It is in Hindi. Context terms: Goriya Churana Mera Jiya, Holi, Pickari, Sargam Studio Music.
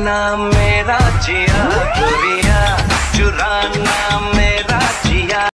चुराना मेरा जिया, गोरिया चुराना।